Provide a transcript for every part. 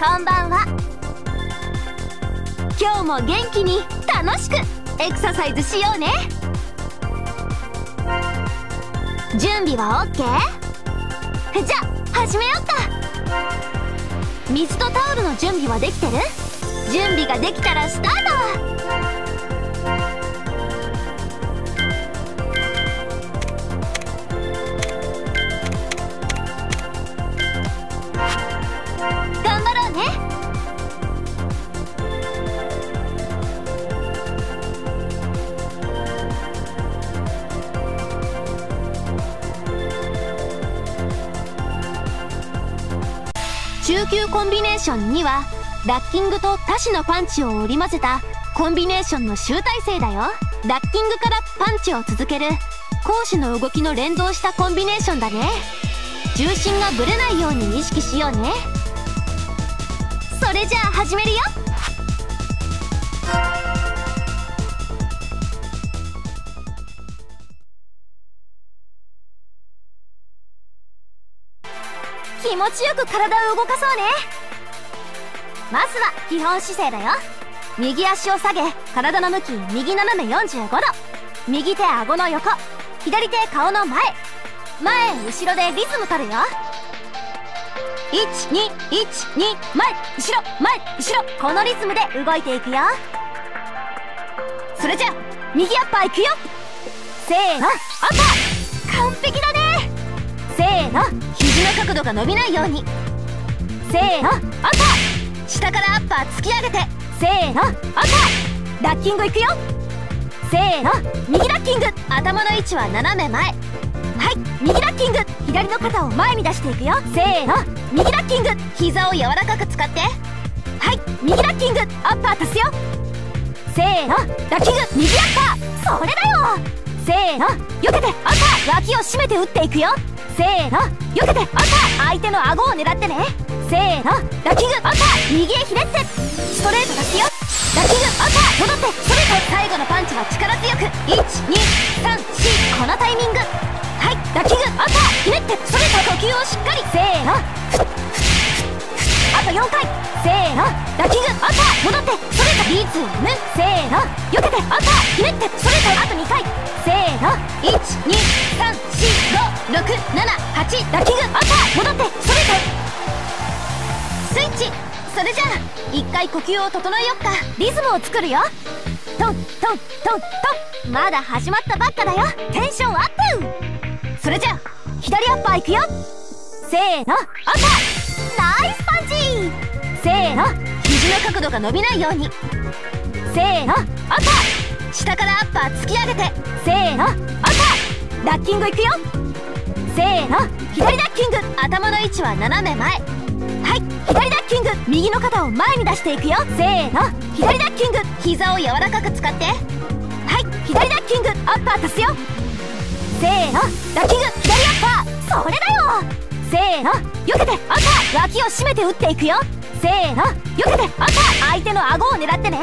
こんばんは。今日も元気に楽しくエクササイズしようね。準備は OK？ じゃあ始めよっか。水とタオルの準備はできてる？準備ができたらスタート。中級コンビネーション2はラッキングと多種のパンチを織り交ぜたコンビネーションの集大成だよ。ラッキングからパンチを続ける攻守の動きの連動したコンビネーションだね。重心がぶれないように意識しようね。それじゃあ始めるよ。気持ちよく体を動かそうね。まずは基本姿勢だよ。右足を下げ、体の向き右斜め45度、右手顎の横、左手顔の前、前後ろでリズム取るよ。1、2、1、2、前後ろ前後ろ、このリズムで動いていくよ。それじゃあ右アッパーいくよ。せーの、アッパー。完璧だね。せーの、肘の角度が伸びないように。せーの、アッパー。下からアッパー突き上げて。せーの、アッパー。ラッキングいくよ。せーの、右ラッキング。頭の位置は斜め前。はい、右ラッキング。左の肩を前に出していくよ。せーの、右ラッキング。膝を柔らかく使って。はい、右ラッキング。アッパー足すよ。せーの、ラッキング。右アッパー。それだよ。せーの、避けて。アッパー。脇を締めて打っていくよ。せーの、避けて。アッパー。相手の顎を狙ってね。せーの、ラッキング。アッパー。右へひねって。ストレート出すよ。ラッキング。アッパー。戻って。それと最後のパンチは力強く。1、2、3、4、このタイミング。はい、ラッキング。アッパー。ひねって。それと呼吸をしっかり。せーの、あと4回。せーの、ラッキング。アッパー。戻って。それとリズム。せーの、避けて。アッパー。ひねって。それとあと2回。せーの、1、2、3、4、5、6、7、8。ラッキング。アッパー。戻って。それとスイッチ。それじゃあ一回呼吸を整えよっか。リズムを作るよ。トントントントン。まだ始まったばっかだよ。テンションアップ。それじゃあ左アッパーいくよ。せーの、アッパー。ナイスパンチ。せーの、肘の角度が伸びないように。せーの、アッパー。下からアッパー突き上げて。せーの、アッパー。ラッキングいくよ。せーの、左ラッキング。頭の位置は斜め前。はい、左ラッキング。右の肩を前に出していくよ。せーの、左ラッキング。膝を柔らかく使って。はい、左ラッキング。アッパー足すよ。せーの、ラッキング。左アッパー。それだよ。せーの、避けて。アッパー。脇を締めて打っていくよ。せーの、避けて。アッパー。相手の顎を狙ってね。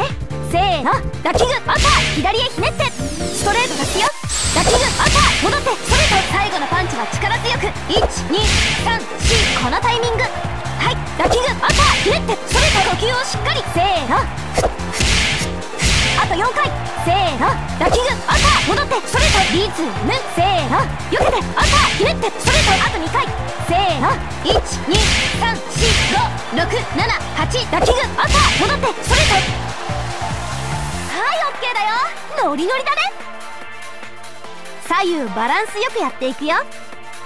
せーの、ラッキング。アッパー。左へひねって。ストレート出すよ。ラッキング。アッパー。戻って。それと最後のパンチは力強く。1、2、3、4、このタイミング。はい、ラッキング。アッパー。ひねって。それと呼吸をしっかり。せーの、あと4回。せーの、ラッキング。アッパー。戻って。それとリズム。せーの、避けて。アッパー。ひねって。それとあと2回。せーの、1、2、3、4、5、6、7、8。ラッキング。アッパー。戻って。それとだよ。ノリノリだね。左右バランスよくやっていくよ。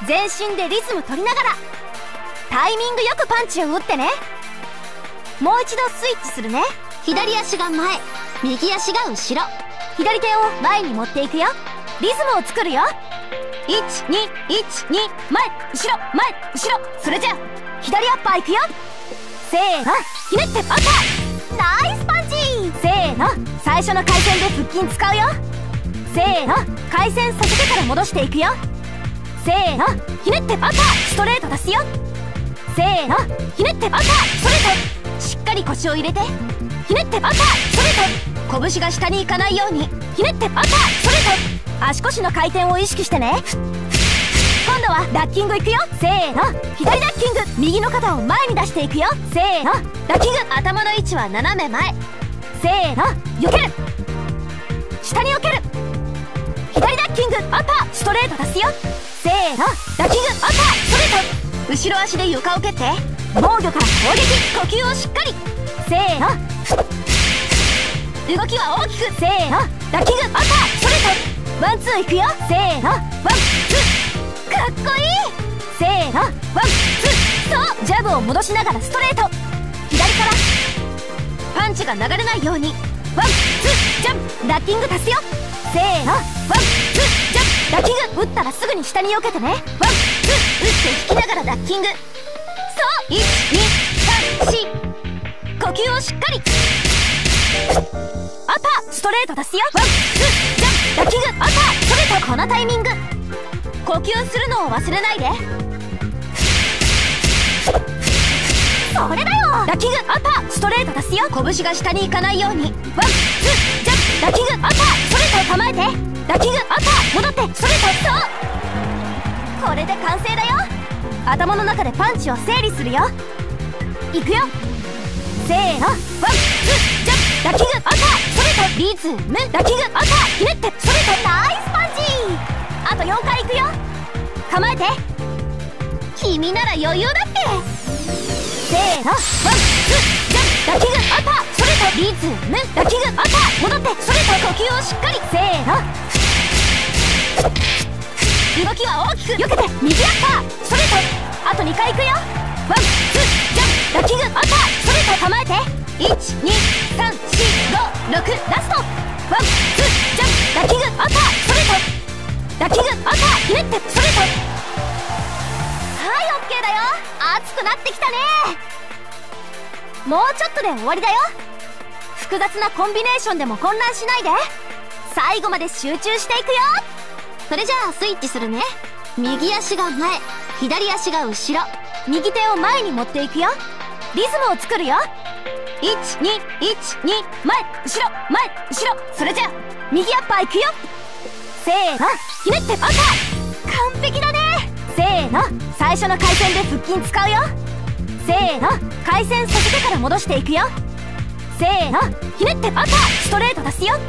全身でリズム取りながらタイミングよくパンチを打ってね。もう一度スイッチするね。左足が前、右足が後ろ、左手を前に持っていくよ。リズムを作るよ。1、2、1、2、前後ろ前後ろ。それじゃあ左アッパーいくよ。せーの、ひねって。アッパー。ナイスパンチ。せーの、最初の回旋で腹筋使うよ。せーの、回旋させてから戻していくよ。せーの、ひねって。アッパー。ストレート出すよ。せーの、ひねって。アッパー。それとしっかり腰を入れて。ひねって。アッパー。それと拳が下に行かないように。ひねって。アッパー。それと足腰の回転を意識してね。今度はダッキングいくよ、せーの。左ダッキング、右の肩を前に出していくよ、せーの。ダッキング、頭の位置は斜め前、せーの。避ける、下に避ける。左ダッキング、アッパー、ストレート出すよ、せーの。ダッキング、アッパー、ストレート。後ろ足で床を蹴って防御から攻撃、呼吸をしっかり、せーの。動きは大きく、せーの。ダッキング、アッパー、ストレート。ワンツーいくよ、せーの。ワンツー、かっこいい、せーの。ワンツー、そう。ジャブを戻しながらストレート、左からパンチが流れないように。ワンツー、ジャンプ、ダッキング足すよ、せーの。ワンツー、ジャンプ。ダッキング、打ったらすぐに下に避けてね。ワン、ツー、打って引きながらダッキング。そう、1、2、3、4。呼吸をしっかり。アッパー、ストレート出すよ。ワン、ツー、ジャンプ、ダッキング、アッパー、ストレート。このタイミング、呼吸するのを忘れないで。それだよ。ダッキング、アッパー、ストレート出すよ。拳が下に行かないように。ワン、ツー、ジャンプ、ダッキング、アッパー、ストレートを構えて。ダッキング、アッパー、戻ってストレート。そう、これで完成だよ。頭の中でパンチを整理するよ。いくよ、せーの。ワン、ツー、ジャンプ、ダッキング、アッパー、ストレート。リズム、ダッキング、アッパー、ひねってストレート。ナイスパンチ。あと4回いくよ、構えて。君なら余裕だって。せーの。ワン、ツー、ジャンプ、ダッキング、アッパー、ストレート。リズム、ダッキング、アッパー、戻ってストレート。呼吸をしっかり、せーの。動きは大きく、避けて右アッパー、ストレート。あと2回いくよ。ワン、ツー、ジャンプ、ダッキング、アッパー、ストレートを構えて。1、2、3、4、5、6、ラスト。ワン、ツー、ジャンプ、ダッキング、アッパー、ストレート。ダッキング、アッパー、ひねってストレート。はい、オッケーだよ。熱くなってきたね。もうちょっとで終わりだよ。複雑なコンビネーションでも混乱しないで、最後まで集中していくよ。それじゃあスイッチするね。右足が前、左足が後ろ。右手を前に持っていくよ。リズムを作るよ。1、2、1、2、前、後ろ、前、後ろ。それじゃあ右アッパーいくよ。せーの、ひねってアッパー。完璧だね。せーの、最初の回転で腹筋使うよ。せーの、回転させてから戻していくよ。せーの、ひねってアッパー、ストレート出すよ。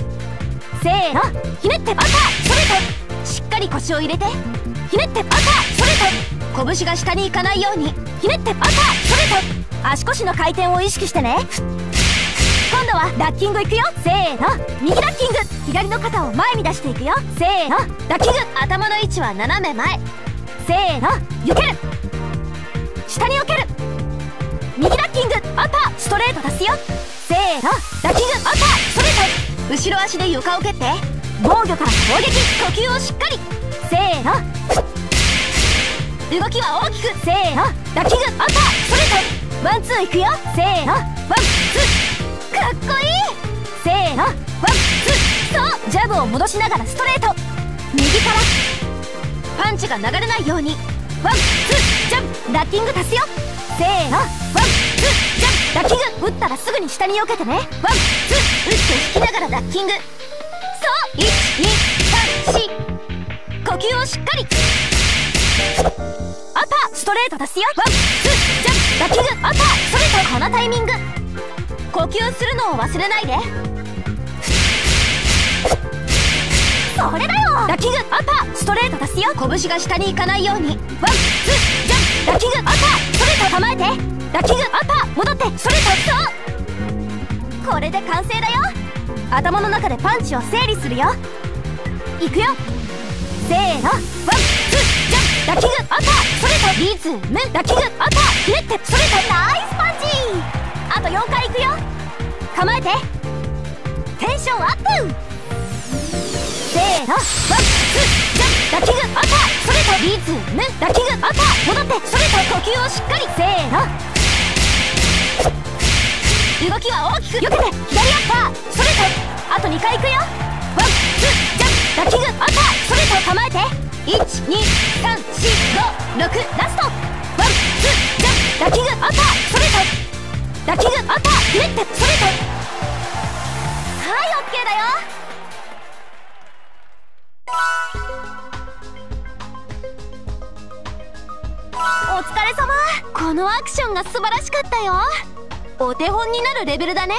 せーの、ひねってアッパー、ストレート。しっかり腰を入れて、ひねってアッパー、ストレート。拳が下に行かないように、ひねってアッパー、ストレート。足腰の回転を意識してね。今度はダッキングいくよ。せーの、右ダッキング、左の肩を前に出していくよ。せーの、ダッキング、頭の位置は斜め前、せーの。避ける、下に避ける。右ダッキング、アッパー、ストレート出すよ。せーの、ダッキング、アッパー、ストレート。後ろ足で床を蹴って防御から攻撃、呼吸をしっかり、せーの。動きは大きく、せーの。ダッキング、アッパー、ストレート。ワンツーいくよ、せーの。ワンツー、かっこいい、せーの。ワンツー、そう。ジャブを戻しながらストレート、右からパンチが流れないように。ワンツー、ジャンプ、ダッキング足すよ。せーの。ワンツー、ジャンプ、ダッキング。打ったらすぐに下に避けてね。ワンツー、打って引きながらダッキング。1、2、3、4。呼吸をしっかり。アッパー、ストレート出すよ。ワン、ツー、ジャンプ、ダッキング、アッパー、ストレート。このタイミング、呼吸するのを忘れないで。それだよ。ダッキング、アッパー、ストレート出すよ。拳が下に行かないように。ワン、ツー、ジャンプ、ダッキング、アッパー、ストレートを構えて。ダッキング、アッパー、戻ってストレート。そう、これで完成だよ。頭の中でパンチを整理するよ。いくよ、せーの。ワン、ツー、ジャンプ、ダッキング、アッパー、ストレート。リズム、ダッキング、アッパー、ひねってストレート。ナイスパンチ。あと4回いくよ、構えて。テンションアップ。せーの。ワン、ツー、ジャンプ、ダッキング、アッパー、ストレート。リズム、ダッキング、アッパー、戻ってストレート。呼吸をしっかり、せーの。動きは大きく、避けて左アッパー、ストレート。あと2回いくよ。ワン、ツー、ジャンプ、ダッキング、アッパー、ストレートを構えて。1、2、3、4、5、6、ラスト。ワン、ツー、ジャンプ、ダッキング、アッパー、ストレート。ダッキング、アッパー、ひねってストレート。はい、オッケーだよ。お疲れ様。このアクションが素晴らしかったよ。お手本になるレベルだね。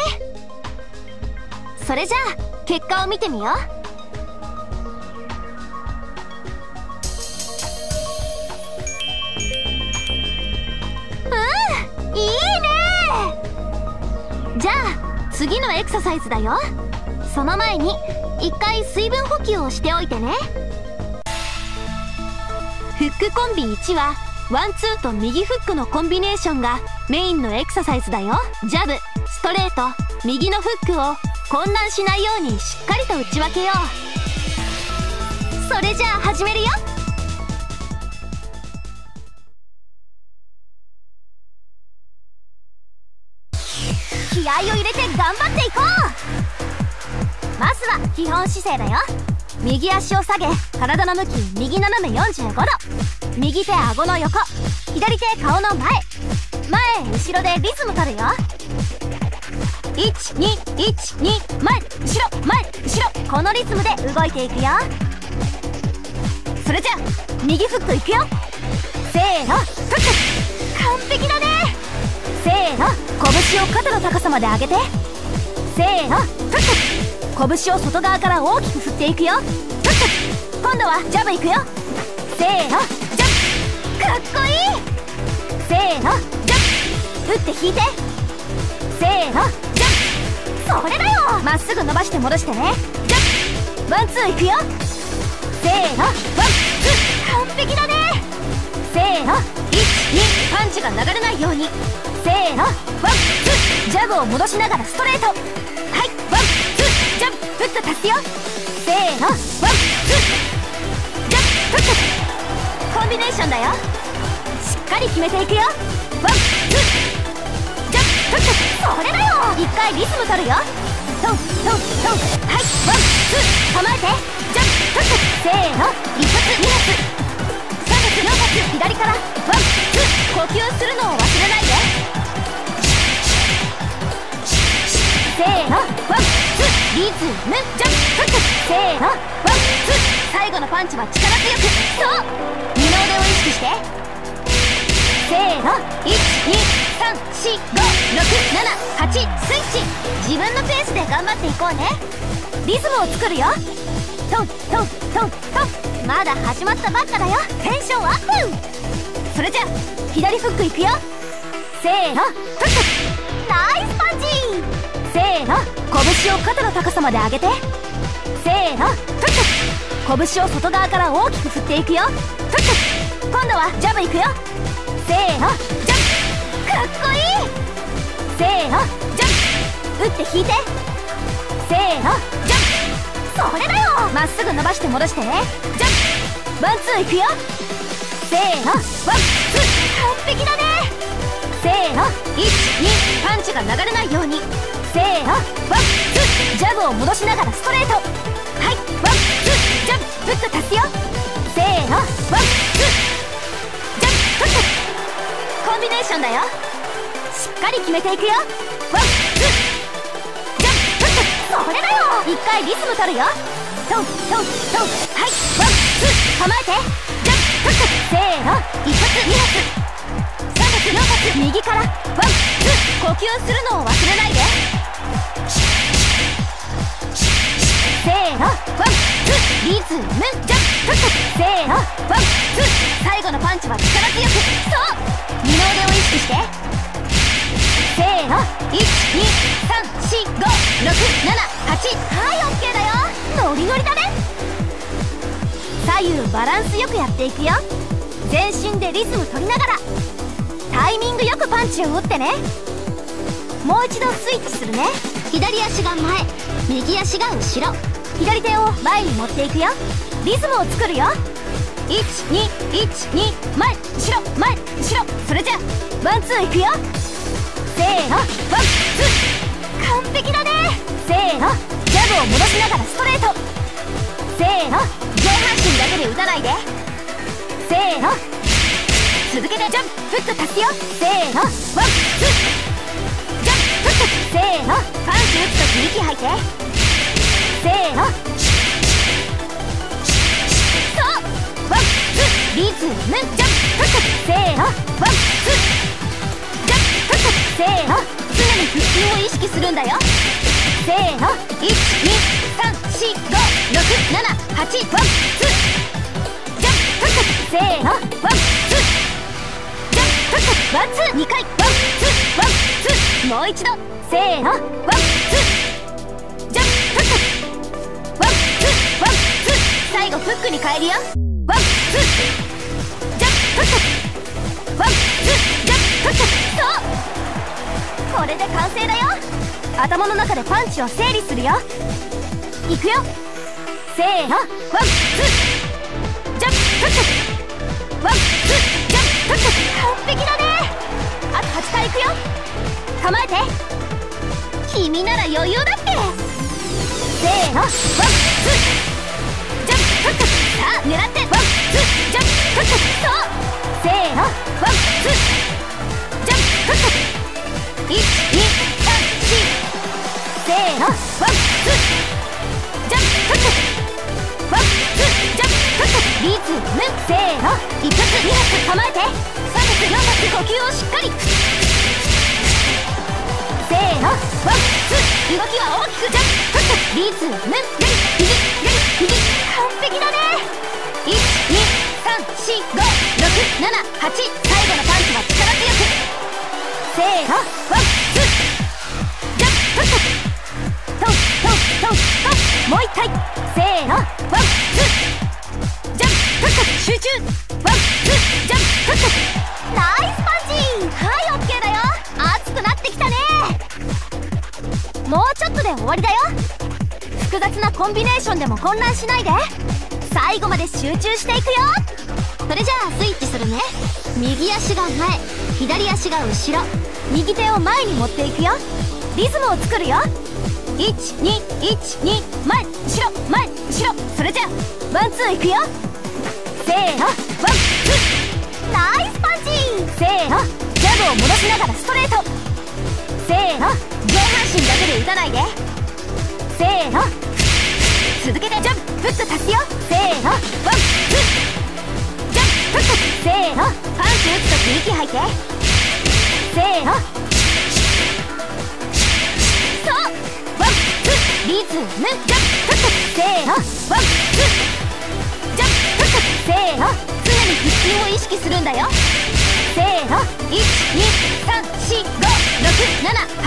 それじゃあ結果を見てみよう。じゃあ次のエクササイズだよ。その前に一回水分補給をしておいてね。フックコンビ1はワンツーと右フックのコンビネーションがメインのエクササイズだよ。ジャブ、ストレート、右のフックを混乱しないようにしっかりと打ち分けよう。それじゃあ始めるよ。気合を入れて頑張っていこう。まずは基本姿勢だよ。右足を下げ、体の向き右斜め45度。右手顎の横、左手顔の前後ろでリズム取るよ。1212前後ろ前後ろ、このリズムで動いていくよ。それじゃあ右フックいくよ。せーの、フック完璧だね。せーの、拳を肩の高さまで上げて。せーの、フック。拳を外側から大きく振っていくよ。フック。今度はジャブいくよ。せーの、ジャブ。かっこいい。せーの、ジャブ。打って引いて。せーの、ジャブ。それだよ。まっすぐ伸ばして戻してね。ジャブ。ワンツーいくよ。せーの、ワンツー。完璧だね。せーの、1、2、パンチが流れないように。せーの、ワンツー、ジャブを戻しながらストレート。はい、ワンツー、ジャブ、フック足すよ。せーの、ワンツー、ジャブ、フック。コンビネーションだよ。しっかり決めていくよ。ワンツー、ジャブ、フック。それだよ。一回リズム取るよ。トントントン。はい、ワンツー、構えて。ジャブ、フック。せーの、一発、二発。なおかつ左からワンツー、呼吸するのを忘れないで。せーの、ワンツー、リズムジャンプ。せーの、ワンツー、最後のパンチは力強く。そう、二の腕を意識して。せーの、1234567 8、スイッチ。自分のペースで頑張っていこうね。リズムを作るよ。トントントントン。まだ始まったばっかだよ。テンションアップ。それじゃあ左フックいくよ。せーの、フック。ナイスパンチ。せーの、拳を肩の高さまで上げて。せーの、フック。拳を外側から大きく振っていくよ。フック。今度はジャブいくよ。せーの、ジャブ。かっこいい。せーの、ジャブ。打って引いて。せーの、ジャブ。それだよ。まっすぐ伸ばして戻してね。ジャンプ。ワンツーいくよ。せーの、ワンツー。完璧だね。せーの、1、2、パンチが流れないように。せーの、ワンツー。ジャブを戻しながらストレート。はい、ワンツー。ジャブ、フック足すよ。せーの、ワンツー。ジャブ、フック。コンビネーションだよ。しっかり決めていくよ。ワンツー。ジャブ、フック。それだよ。一回リズム取るよ。トントントン。はい、ワンツー、構えて。ジャンプ、フック。せーの、一発、二発。三発、ノーパス。右からワンツー。呼吸するのを忘れないで。せーの、ワンツー。リズムジャンプ、フック。せーの、ワンツー。最後のパンチは力強く。そう、二の腕を意識して。せーの、1234567 8。はい、オッケーだよ。ノリノリだね。左右バランスよくやっていくよ。全身でリズム取りながらタイミングよくパンチを打ってね。もう一度スイッチするね。左足が前、右足が後ろ。左手を前に持っていくよ。リズムを作るよ。1212前後ろ前後ろ。それじゃあワンツーいくよ。せーの、ワンツー。完璧だね。せーの、ジャブを戻しながらストレート。せーの、上半身だけで打たないで。せーの、続けてジャブ、フック足すよ。せーの、ワンツー。ジャブ、フック。せーの、パンチ打つとき息吐いて。せーの、そう、ワンツー。リズムジャンプ、せーの、ワンツー、ジャンプ、せーの、常に腹筋を意識するんだよ。せーの、123456788、ワンツー、ジャンプ、せーの、ワンツー、ジャンプ、ワンツー、2回、ワンツー、ワンツー、もう一度、せーの、ワンツー、ジャンプ、ワンツー、ワンツー、最後フックに変えるよ。ワンツージャンプワンツージャンプワンツージャンプワンツーそうこれで完成だよ。頭の中でパンチを整理するよ。いくよせーのワンツージャンプワンツージャンプ完璧だね。あと8回いくよ。構えて君なら余裕だって。せーのワンツーさあ狙ってワンツージャンプそうせーのワンツージャンプ123せーのワンツージャンプワンツージャンプリズムせーの1発2発構えて3発4発呼吸をしっかりせーのワンツー動きは大きくジャンプリズム右完璧だね。123456788最後のパンチは力強くせーのワンツージャンプトントントントンもう一回せーのワンツージャンプ集中ワンツージャンプナイスパンチはい OK だよ。熱くなってきたね。もうちょっとで終わりだよ。複雑なコンビネーションでも混乱しないで最後まで集中していくよ。それじゃあスイッチするね。右足が前左足が後ろ右手を前に持っていくよ。リズムを作るよ。1212前後ろ前後ろそれじゃあワンツーいくよせーのワンツーナイスパンチせーのジャブを戻しながらストレートせーの上半身だけで打たないでせーの続けてジャンプッと足すよせーのワンツージャンプッとせーのパンチ打つとき息吐いてせーのそうワンツーリズムジャンプッとせーのワンツージャンプッとせーの常に腹筋を意識するんだよ。せーの123456788ワン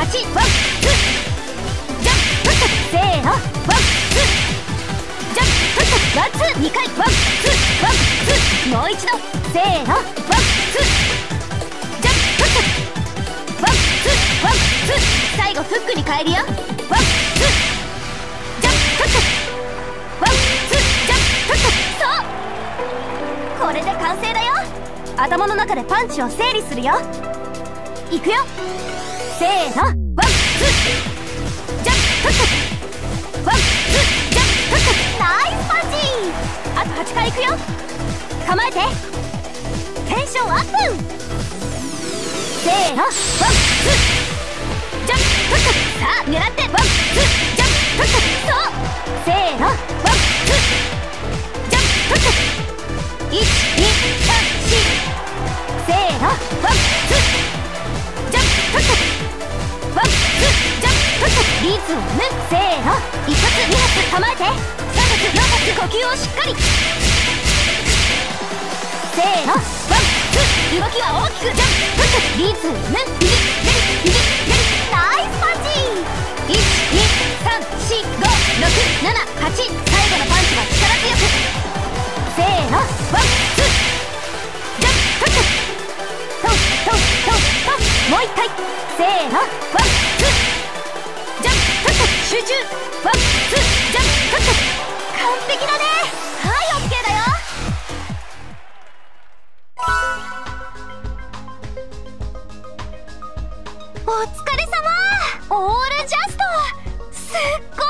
ツーせーのワンツージャンプワンツー2回ワンツーワンツーもう一度せーのワンツージャンプワンツーワンツー最後フックに変えるよワンツージャンプワンツージャンプそうこれで完成だよ。頭の中でパンチを整理するよ。いくよせーのワンツーワンツージャンプナイスパンチあと8回いくよ構えてテンションアップせーのワンツージャンプさあ狙ってワンツージャンプそうせーのワンツージャンプ123せーのワンツージャンプワンツーリズムせーの1発2発構えて3発4発呼吸をしっかりせーのワンツー動きは大きくジャンプリズム右左右左ナイスパンチ123456788最後のパンチは力強くせーのワンツージャンプトントントントンもう一回せーのワンツー集中ワンツージャンプ完璧だねはい OK だよ。お疲れ様オールジャストすっごい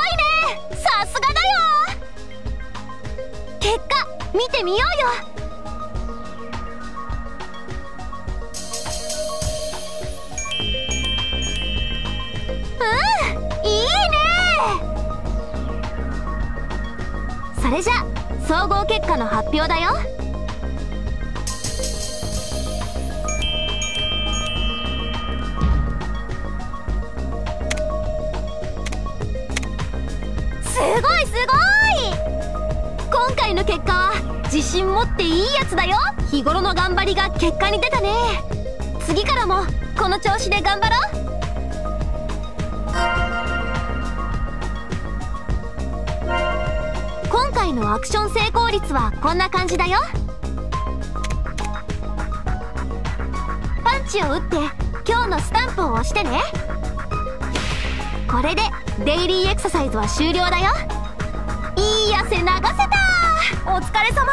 ねさすがだよ。結果見てみようよ。それじゃ総合結果の発表だよ。信持っていいやつだよ。日頃の頑張りが結果に出たね。次からもこの調子で頑張ろう。今回のアクション成功率はこんな感じだよ。パンチを打って今日のスタンプを押してね。これでデイリーエクササイズは終了だよ。いい汗流せた。お疲れ様。